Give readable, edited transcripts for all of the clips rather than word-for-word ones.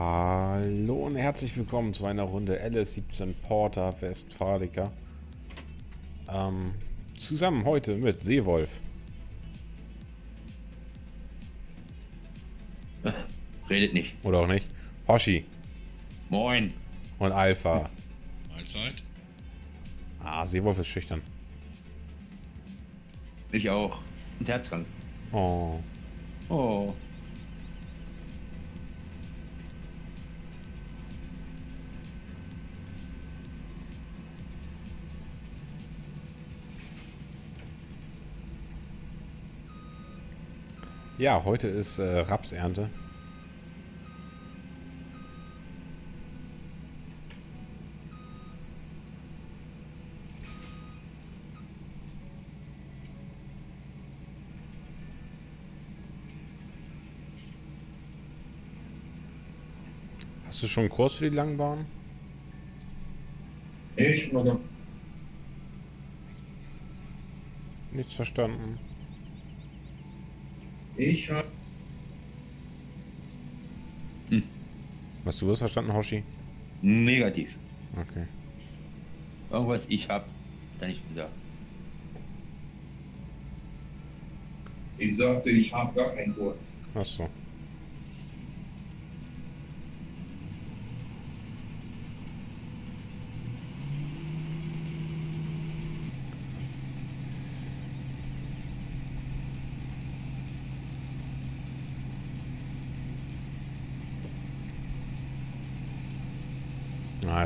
Hallo und herzlich willkommen zu einer Runde LS 17 Porter Westfalica. Zusammen heute mit Seewolf. Redet nicht. Oder auch nicht. Hoshi. Moin. Und Alpha. Mahlzeit. Ah, Seewolf ist schüchtern. Ich auch. Und Herzkrank. Oh. Oh. Ja, heute ist Rapsernte. Hast du schon einen Kurs für die Langbahn? Ich, oder? Nichts verstanden. Ich hab... Hast du was verstanden, Hoshi? Negativ. Okay. Irgendwas ich hab da nicht gesagt. Ich sagte, ich hab gar keinen Kurs. Ach so.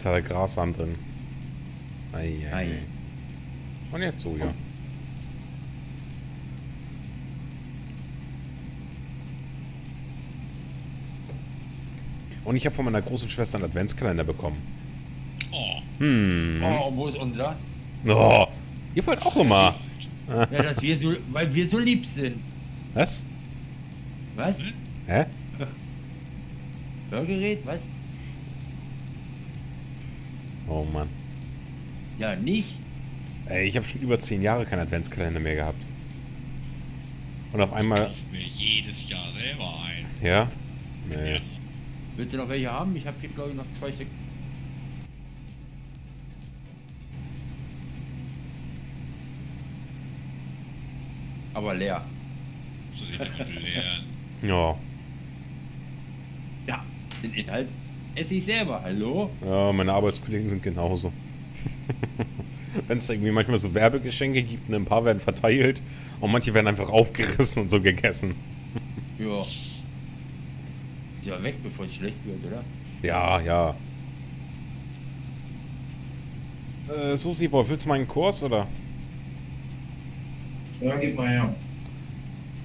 Jetzt hat er Grassamen drin. Ei. Und jetzt so, ja. Und ich habe von meiner großen Schwester einen Adventskalender bekommen. Oh. Oh, wo ist unser? Oh, ihr wollt auch immer. Ja, dass wir so, weil wir so lieb sind. Was? Was? Hä? Hörgerät, was? Oh Mann. Ja, nicht? Ey, ich habe schon über 10 Jahre keinen Adventskalender mehr gehabt. Und auf einmal... Ich kaufe mir jedes Jahr selber ein. Ja? Nee. Ja. Willst du noch welche haben? Ich habe hier, glaube ich, noch 2 Stück. Aber leer. Soll ich damit leeren? Ja. Ja, den Inhalt... Esse ich selber, hallo? Ja, meine Arbeitskollegen sind genauso. Wenn es irgendwie manchmal so Werbegeschenke gibt, ein paar werden verteilt und manche werden einfach aufgerissen und so gegessen. Ja. Ja, weg, bevor es schlecht wird, oder? Ja. Susi, Wolf, willst du meinen Kurs, oder? Ja, gib mal her.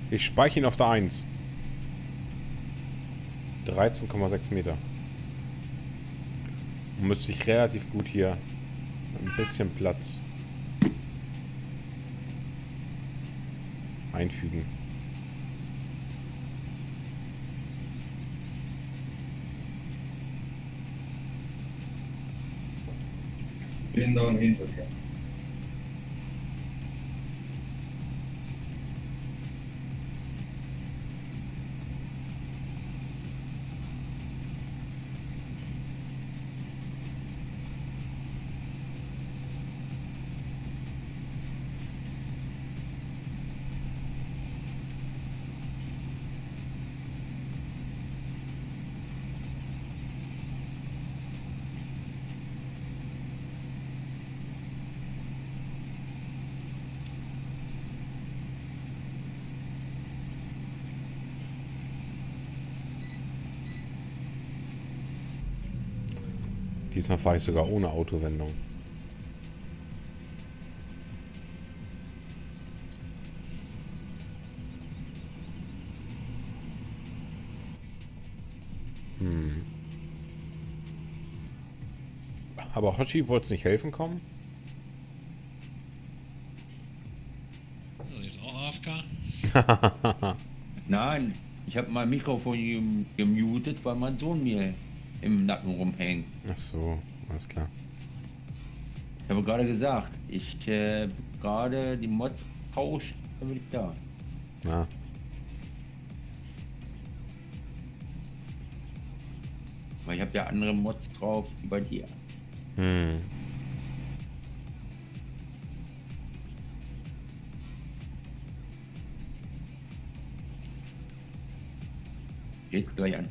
Ich speichere ihn auf der 1. 13,6 Meter. Müsste ich relativ gut hier ein bisschen Platz einfügen. Bin da im Hintergrund. Diesmal fahre ich sogar ohne Autowendung. Aber Hoshi wollte es nicht helfen kommen? Ist auch AFK? Nein, ich habe mein Mikrofon gemutet, weil mein Sohn mir im Nacken rumhängen. Ach so, alles klar. Ich habe gerade gesagt, ich gerade die Mods rausche, dann bin ich da. Na. Weil ich habe ja andere Mods drauf über dir. Hm. Geht gleich an.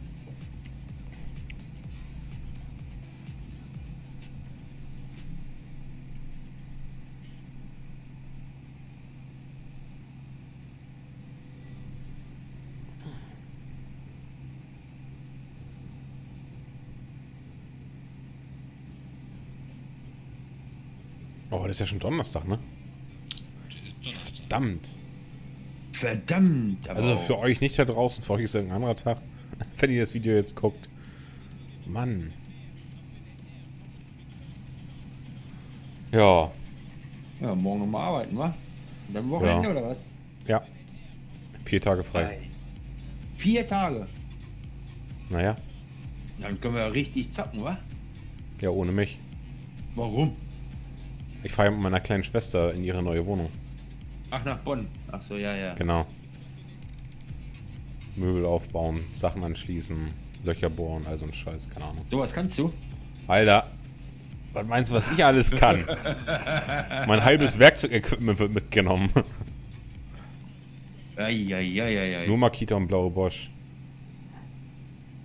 Oh, das ist ja schon Donnerstag, ne? Verdammt. Verdammt. Also für euch nicht da draußen, für euch ist ja ein anderer Tag, wenn ihr das Video jetzt guckt. Mann. Ja. Ja, morgen nochmal arbeiten, wa? Und dann Wochenende, ja. Oder was? Ja. 4 Tage frei. Nein. 4 Tage? Naja. Dann können wir richtig zappen, wa? Ja, ohne mich. Warum? Ich fahre mit meiner kleinen Schwester in ihre neue Wohnung. Ach, nach Bonn. Ach so, ja, ja. Genau. Möbel aufbauen, Sachen anschließen, Löcher bohren, also ein Scheiß, keine Ahnung. Sowas kannst du? Alter, was meinst du, was ich alles kann? Mein halbes Werkzeugequipment wird mitgenommen. Eieieiei. Nur Makita und blaue Bosch.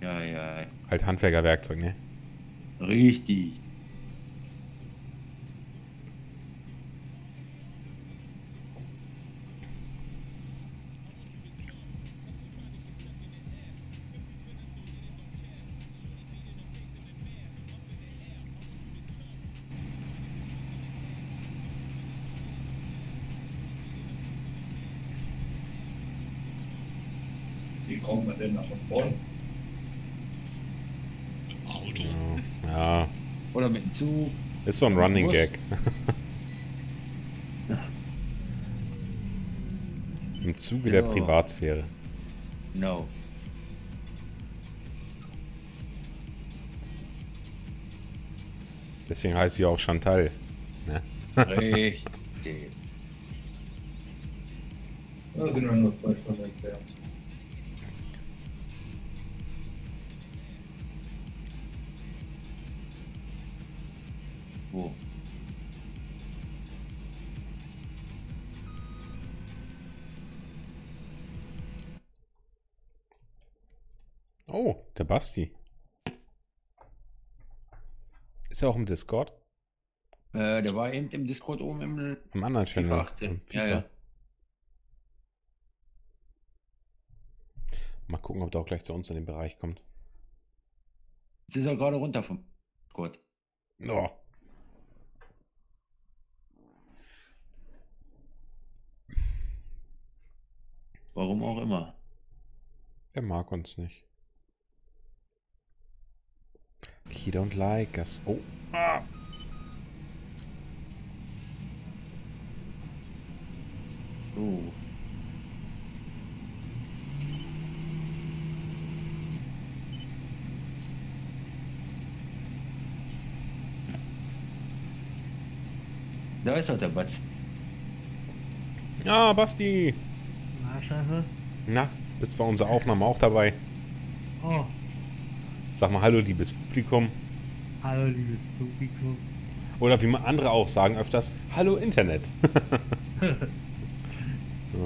Ja, ja. Halt Handwerkerwerkzeug, ne? Richtig. Kommen wir denn nach Bonn? Auto. Ja. Oder mit dem Zug. Ist so ein Running Gag. Im Zuge der Privatsphäre. No. Deswegen heißt sie auch Chantal. Ne? Richtig. Da sind wir nur 2 Stunden entfernt. Wo? Oh, der Basti. Ist er auch im Discord? Der war eben im Discord oben im anderen Channel. Im FIFA. Ja, ja. Mal gucken, ob der auch gleich zu uns in den Bereich kommt. Jetzt ist er gerade runter vom Discord. Oh. Warum auch immer. Er mag uns nicht. He don't like us. Oh. Ah. Oh. Da ist doch der Batz. Ja, Basti. Scheiße. Na, bist bei unserer Aufnahme auch dabei? Oh. Sag mal hallo, liebes Publikum. Hallo, liebes Publikum. Oder wie man andere auch sagen öfters, hallo Internet.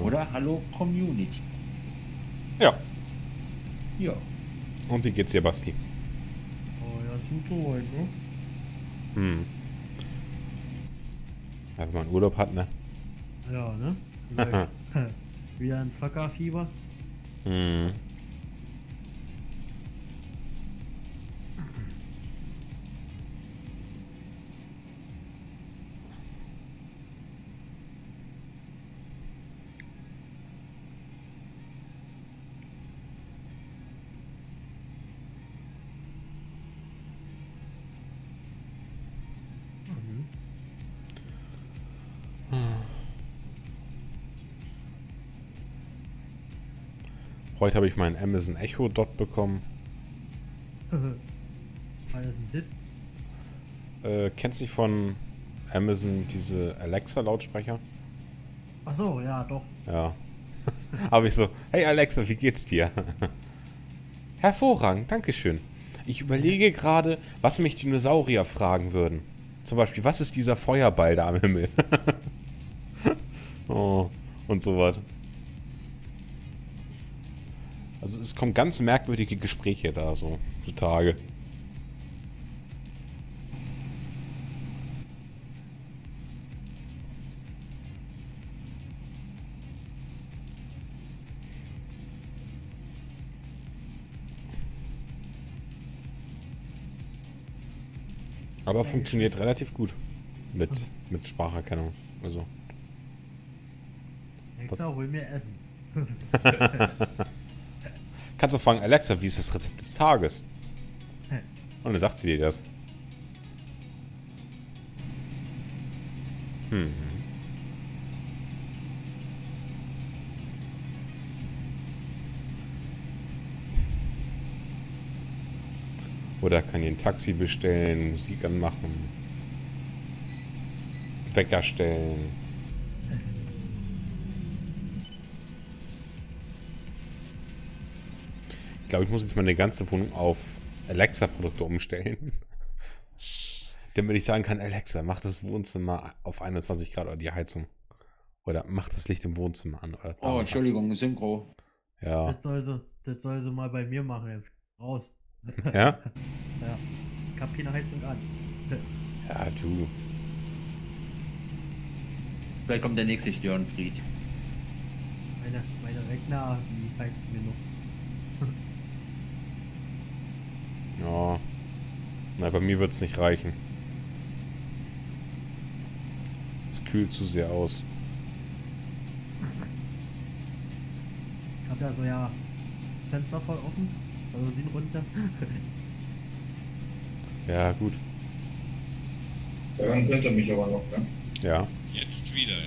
Oder hallo Community. Ja. Ja. Und wie geht's dir, Basti? Oh ja, super heute, ne? Hm. Ja, wenn man Urlaub hat, ne? Ja, ne? Wieder ein Zockerfieber. Hm. Heute habe ich meinen Amazon Echo Dot bekommen. Alles ein Hit. Kennst du dich von Amazon diese Alexa Lautsprecher? Ach so, ja, doch. Ja. Aber ich so, hey Alexa, wie geht's dir? Hervorragend, dankeschön. Ich überlege gerade, was mich Dinosaurier fragen würden. Zum Beispiel, was ist dieser Feuerball da am Himmel? Oh, und sowas. Also es kommen ganz merkwürdige Gespräche da so zutage. Aber funktioniert relativ gut mit Spracherkennung. Also. Alexa, hol mir Essen. Kannst du fragen, Alexa, wie ist das Rezept des Tages? Und dann sagt sie dir das. Hm. Oder kann hier ein Taxi bestellen, Musik anmachen, Wecker stellen. Ich glaube, ich muss jetzt meine ganze Wohnung auf Alexa-Produkte umstellen. Damit ich sagen kann, Alexa, mach das Wohnzimmer auf 21 Grad oder die Heizung. Oder mach das Licht im Wohnzimmer an. Oder oh, Entschuldigung, Synchro. Ja. Das soll sie mal bei mir machen. Raus. Ja? Ja. Ich hab keine Heizung an. Ja, du. Vielleicht kommt der nächste Störenfried. Meine Rechner, die heizen mir noch. Ja. Na, bei mir wird's nicht reichen. Es kühlt zu sehr aus. Ich hab ja so ja Fenster voll offen. Also sie runter. Ja, gut. Ja, dann hört er mich aber noch, ne? Ja. Jetzt wieder, ja.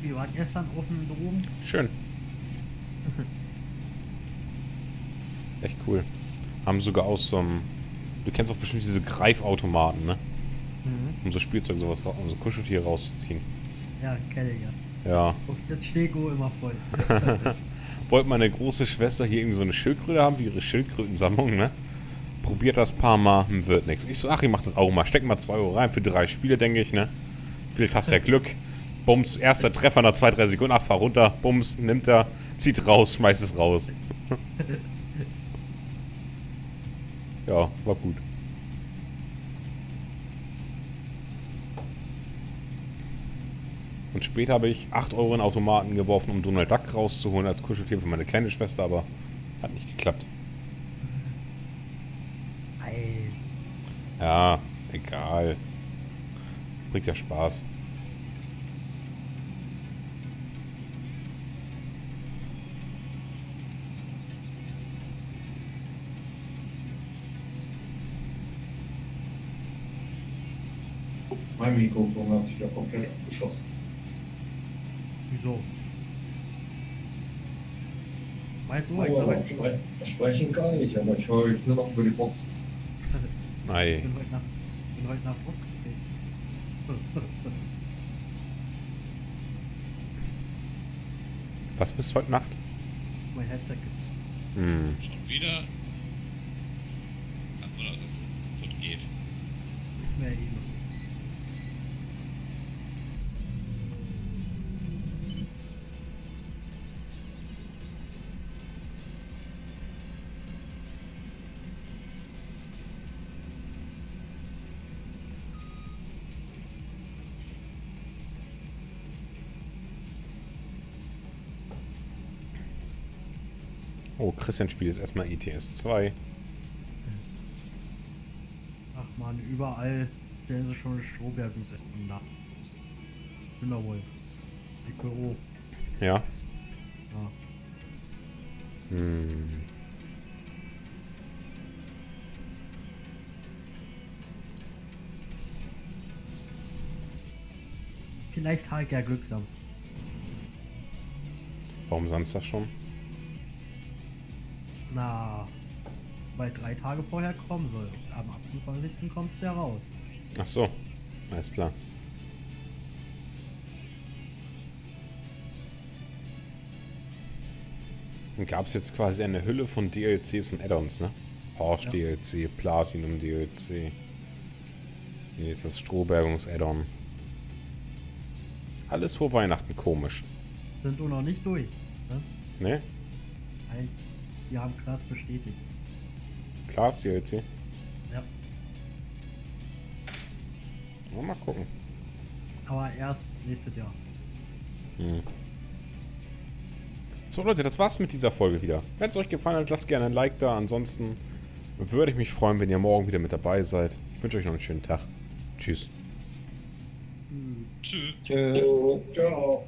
Wir waren gestern offen mit Ruhm. Schön. Echt cool. Haben sogar aus so einem... Du kennst auch bestimmt diese Greifautomaten, ne? Mhm. Um so Spielzeug, sowas, um so Kuscheltiere rauszuziehen. Ja, kenne ich ja. Ja. Und das Stego immer voll. Wollte meine große Schwester hier irgendwie so eine Schildkröte haben, wie ihre Schildkrötensammlung, ne? Probiert das paar Mal, wird nichts. Ich so, ach, ich mach das auch mal. Steck mal 2 Euro rein für 3 Spiele, denke ich, ne? Vielleicht hast du ja Glück. Bums, erster Treffer nach 2-3 Sekunden, ach, fahr runter, Bums, nimmt er, zieht raus, schmeißt es raus. Ja, war gut. Und später habe ich 8 Euro in Automaten geworfen, um Donald Duck rauszuholen als Kuscheltier für meine kleine Schwester, aber hat nicht geklappt. Ja, egal. Bringt ja Spaß. Mein Mikrofon hat sich ja komplett abgeschossen. Wieso? Meinst du, ich sprechen gar nicht, aber ich höre euch nur noch über die Box. Nein. Ich bin heute nach Box gegangen. Was bist du heute Nacht? Mein Headset. Hm. Schon wieder? Ach, oder so. Gut geht. Nicht mehr eben. Oh, Christian spielt jetzt erstmal ETS 2. Ach man, überall stellen sie schon Strohbergungs-Addons nach. Wunderwohl. Die Kuro. Ja? Ja. Hm. Vielleicht habe ich ja Glück Samstag. Warum Samstag schon? Na, weil 3 Tage vorher kommen soll. Am 28. kommt es ja raus. Ach so, alles klar. Dann gab es jetzt quasi eine Hülle von DLCs und Addons, ne? Porsche-DLC, ja. Platinum-DLC. Hier ist das Strohbergungs-Addon. Alles vor Weihnachten komisch. Sind doch noch nicht durch, ne? Ne? Nein, wir haben Klaas bestätigt. Klaas DLC? Ja. Mal gucken. Aber erst nächstes Jahr. Hm. So Leute, das war's mit dieser Folge wieder. Wenn es euch gefallen hat, lasst gerne ein Like da. Ansonsten würde ich mich freuen, wenn ihr morgen wieder mit dabei seid. Ich wünsche euch noch einen schönen Tag. Tschüss. Tschüss. Ciao.